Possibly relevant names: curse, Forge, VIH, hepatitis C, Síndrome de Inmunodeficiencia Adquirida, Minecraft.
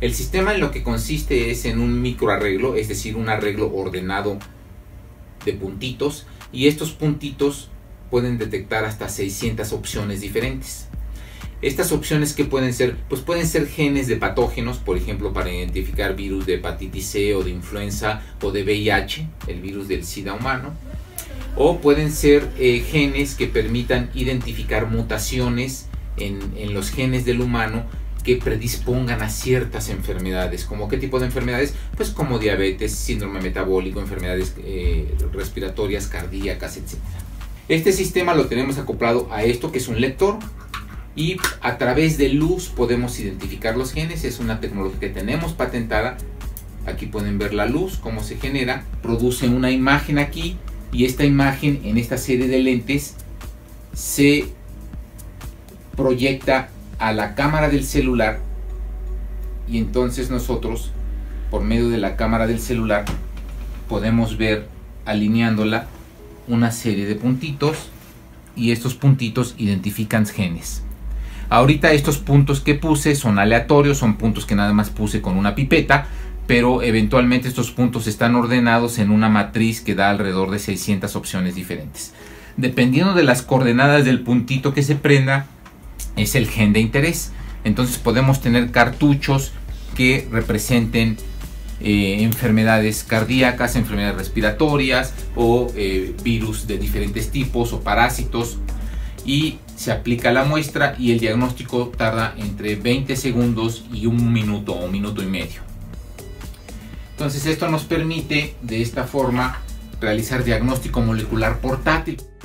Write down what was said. El sistema en lo que consiste es en un microarreglo, es decir, un arreglo ordenado de puntitos, y estos puntitos pueden detectar hasta 600 opciones diferentes. Estas opciones que pueden ser, pues pueden ser genes de patógenos, por ejemplo, para identificar virus de hepatitis C o de influenza o de VIH, el virus del SIDA humano, o pueden ser genes que permitan identificar mutaciones en los genes del humano que predispongan a ciertas enfermedades. ¿Como qué tipo de enfermedades? Pues como diabetes, síndrome metabólico, enfermedades respiratorias, cardíacas, etc. Este sistema lo tenemos acoplado a esto que es un lector, y a través de luz podemos identificar los genes. Es una tecnología que tenemos patentada. Aquí pueden ver la luz, cómo se genera, produce una imagen aquí, y esta imagen en esta serie de lentes se proyecta a la cámara del celular, y entonces nosotros por medio de la cámara del celular podemos ver alineándola una serie de puntitos, y estos puntitos identifican genes. Ahorita estos puntos que puse son aleatorios, son puntos que nada más puse con una pipeta, pero eventualmente estos puntos están ordenados en una matriz que da alrededor de 600 opciones diferentes. Dependiendo de las coordenadas del puntito que se prenda, es el gen de interés. Entonces podemos tener cartuchos que representen enfermedades cardíacas, enfermedades respiratorias o virus de diferentes tipos o parásitos, y se aplica la muestra, y el diagnóstico tarda entre 20 segundos y un minuto o un minuto y medio. Entonces esto nos permite de esta forma realizar diagnóstico molecular portátil.